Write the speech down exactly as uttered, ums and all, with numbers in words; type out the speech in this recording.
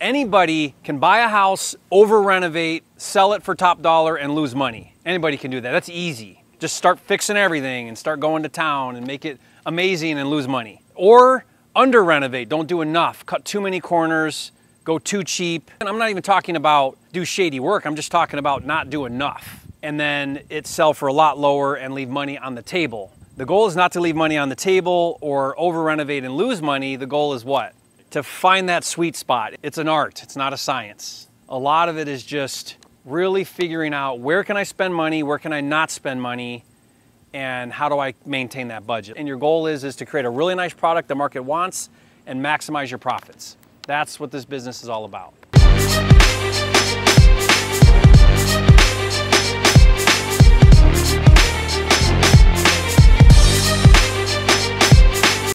Anybody can buy a house, over-renovate, sell it for top dollar, and lose money. Anybody can do that. That's easy. Just start fixing everything and start going to town and make it amazing and lose money. Or under-renovate. Don't do enough. Cut too many corners. Go too cheap. And I'm not even talking about do shady work. I'm just talking about not do enough. And then it sell for a lot lower and leave money on the table. The goal is not to leave money on the table or over-renovate and lose money. The goal is what? To find that sweet spot. It's an art, it's not a science. A lot of it is just really figuring out where can I spend money, where can I not spend money, and how do I maintain that budget. And your goal is, is to create a really nice product the market wants and maximize your profits. That's what this business is all about.